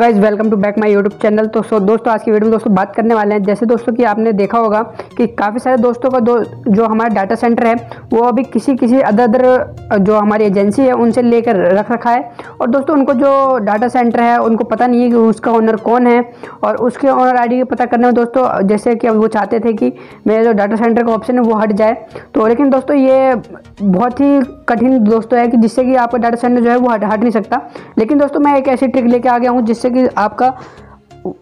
Guys welcome to back my YouTube channel. तो दोस्तों आज की वीडियो में दोस्तों बात करने वाले हैं, जैसे दोस्तों कि आपने देखा होगा कि काफ़ी सारे दोस्तों का जो हमारा डाटा सेंटर है वो अभी किसी अदर जो हमारी एजेंसी है उनसे लेकर रख रखा है। और दोस्तों उनको जो डाटा सेंटर है उनको पता नहीं है कि उसका ओनर कौन है, और उसके ओनर आई डी पता करने में दोस्तों जैसे कि वो चाहते थे कि मेरा जो डाटा सेंटर का ऑप्शन है वो हट जाए। तो लेकिन दोस्तों ये बहुत ही कठिन दोस्तों है कि जिससे कि आपका डाटा सेंटर जो है वो हट नहीं सकता। लेकिन दोस्तों मैं एक ऐसी ट्रिक लेके आ गया हूँ जिससे कि आपका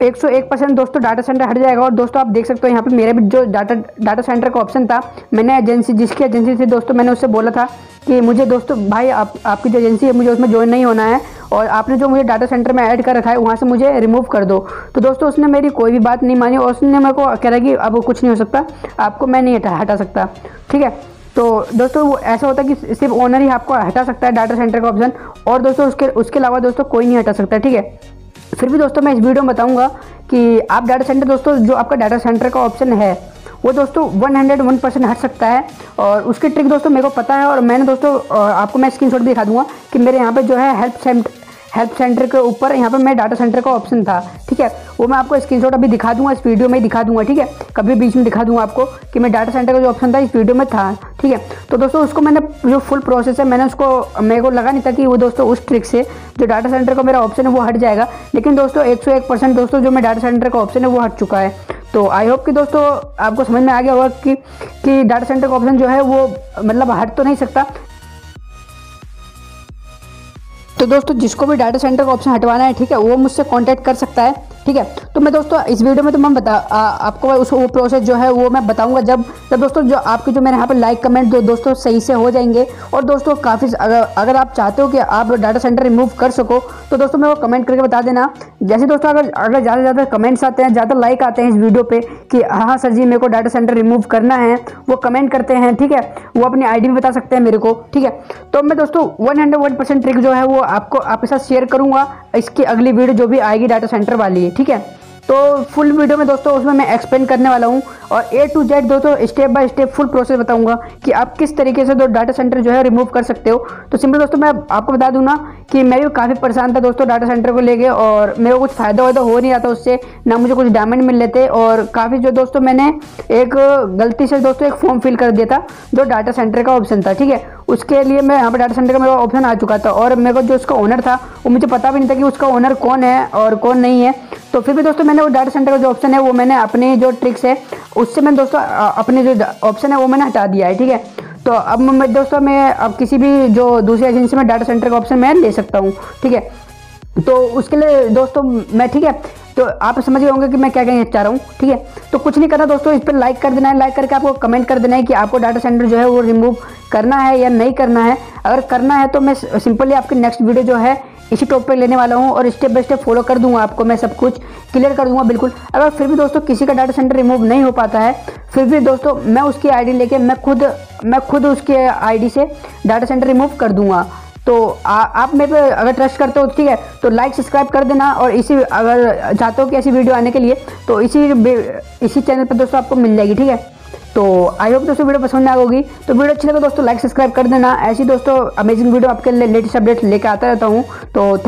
101% दोस्तों डाटा सेंटर हट जाएगा। और दोस्तों आप देख सकते हो यहाँ पे मेरे भी जो डाटा सेंटर का ऑप्शन था, मैंने जिसकी एजेंसी थी दोस्तों मैंने उससे बोला था कि मुझे दोस्तों भाई आपकी जो एजेंसी है मुझे उसमें ज्वाइन नहीं होना है, और आपने जो मुझे डाटा सेंटर में ऐड कर रखा है वहाँ से मुझे रिमूव कर दो। तो दोस्तों उसने मेरी कोई भी बात नहीं मानी और उसने मेरे को कह रहा कि अब कुछ नहीं हो सकता, आपको मैं नहीं हटा सकता। ठीक है, तो दोस्तों वो ऐसा होता है कि सिर्फ ओनर ही आपको हटा सकता है डाटा सेंटर का ऑप्शन, और दोस्तों उसके अलावा दोस्तों कोई नहीं हटा सकता। ठीक है, फिर भी दोस्तों मैं इस वीडियो में बताऊंगा कि आप डाटा सेंटर दोस्तों जो आपका डाटा सेंटर का ऑप्शन है वो दोस्तों 101% हट सकता है। और उसकी ट्रिक दोस्तों मेरे को पता है, और मैंने दोस्तों आपको मैं स्क्रीनशॉट भी दिखा दूंगा कि मेरे यहाँ पे जो है हेल्प सेंटर के ऊपर यहाँ पे मेरे डाटा सेंटर का ऑप्शन था। ठीक है, वो मैं आपको स्क्रीनशॉट अभी दिखा दूंगा, इस वीडियो में ही दिखा दूंगा। ठीक है, कभी बीच में दिखा दूंगा आपको कि मेरे डाटा सेंटर का जो ऑप्शन था इस वीडियो में था। ठीक है, तो दोस्तों उसको मैंने जो फुल प्रोसेस है मैंने उसको मेरे को लगा नहीं था कि वो दोस्तों उस ट्रिक से जो डाटा सेंटर का मेरा ऑप्शन है वो हट जाएगा। लेकिन दोस्तों 101% दोस्तों जो मेरा डाटा सेंटर का ऑप्शन है वो हट चुका है। तो आई होप कि दोस्तों आपको समझ में आ गया होगा कि डाटा सेंटर का ऑप्शन जो है वो मतलब हट तो नहीं सकता। तो दोस्तों जिसको भी डाटा सेंटर का ऑप्शन हटवाना है, ठीक है, वो मुझसे कांटेक्ट कर सकता है। ठीक है, तो मैं दोस्तों इस वीडियो में तो मैं आपको उस वो प्रोसेस जो है वो मैं बताऊंगा जब दोस्तों जो आपके जो मेरे यहाँ पर लाइक कमेंट दोस्तों सही से हो जाएंगे। और दोस्तों काफ़ी अगर आप चाहते हो कि आप डाटा सेंटर रिमूव कर सको तो दोस्तों मेरे को कमेंट करके बता देना। जैसे दोस्तों अगर ज़्यादा से ज़्यादा कमेंट्स आते हैं, ज़्यादा लाइक आते हैं इस वीडियो पर कि हाँ सर जी मेरे को डाटा सेंटर रिमूव करना है, वो कमेंट करते हैं। ठीक है, वो अपनी आई डी में बता सकते हैं मेरे को। ठीक है, तो मैं दोस्तों 101% ट्रिक जो है वो आपके साथ शेयर करूँगा इसकी अगली वीडियो जो भी आएगी डाटा सेंटर वाली है। ठीक है, तो फुल वीडियो में दोस्तों उसमें मैं एक्सप्लेन करने वाला हूं और A to Z दोस्तों step by step full process बताऊंगा कि आप किस तरीके से डाटा सेंटर जो है रिमूव कर सकते हो। तो सिंपल दोस्तों मैं आपको बता दूं ना कि मैं भी काफ़ी परेशान था दोस्तों डाटा सेंटर को लेके, और मेरे को कुछ फ़ायदा हो नहीं रहा था उससे, ना मुझे कुछ डायमंड मिल लेते। और काफ़ी जो दोस्तों मैंने एक गलती से दोस्तों एक फॉर्म फिल कर दिया था जो डाटा सेंटर का ऑप्शन था। ठीक है, उसके लिए मैं यहाँ पर डाटा सेंटर का मेरा ऑप्शन आ चुका था, और मेरे को जो उसका ओनर था वो मुझे पता भी नहीं था कि उसका ओनर कौन है और कौन नहीं है। तो फिर भी दोस्तों मैंने वो डाटा सेंटर का जो ऑप्शन है वो मैंने अपनी जो ट्रिक्स है उससे मैंने दोस्तों अपने जो ऑप्शन है वो मैंने हटा दिया है। ठीक है, तो अब मैं दोस्तों अब किसी भी जो दूसरी एजेंसी में डाटा सेंटर का ऑप्शन मैं ले सकता हूँ। ठीक है, तो उसके लिए दोस्तों मैं, ठीक है, तो आप समझ गए होंगे कि मैं क्या कहना चाह रहा हूँ। ठीक है, तो कुछ नहीं करना दोस्तों, इस पर लाइक कर देना है, लाइक करके आपको कमेंट कर देना है कि आपको डाटा सेंटर जो है वो रिमूव करना है या नहीं करना है। अगर करना है तो मैं सिंपली आपकी नेक्स्ट वीडियो जो है इसी टॉपिक पे लेने वाला हूँ और स्टेप बाय स्टेप फॉलो कर दूंगा, आपको मैं सब कुछ क्लियर कर दूंगा बिल्कुल। अगर फिर भी दोस्तों किसी का डाटा सेंटर रिमूव नहीं हो पाता है, फिर भी दोस्तों मैं उसकी आईडी लेके मैं खुद उसकी आईडी से डाटा सेंटर रिमूव कर दूंगा। तो आप मेरे पे अगर ट्रस्ट करते हो, ठीक है, तो लाइक सब्सक्राइब कर देना। और इसी अगर चाहते हो कि ऐसी वीडियो आने के लिए तो इसी चैनल पर दोस्तों आपको मिल जाएगी। ठीक है, तो आई होप दोस्तों वीडियो पसंद आ होगी। तो वीडियो अच्छी लगे दोस्तों लाइक सब्सक्राइब कर देना। ऐसी दोस्तों अमेजिंग वीडियो आपके लिए लेटेस्ट अपडेट लेकर आता रहता हूँ। तो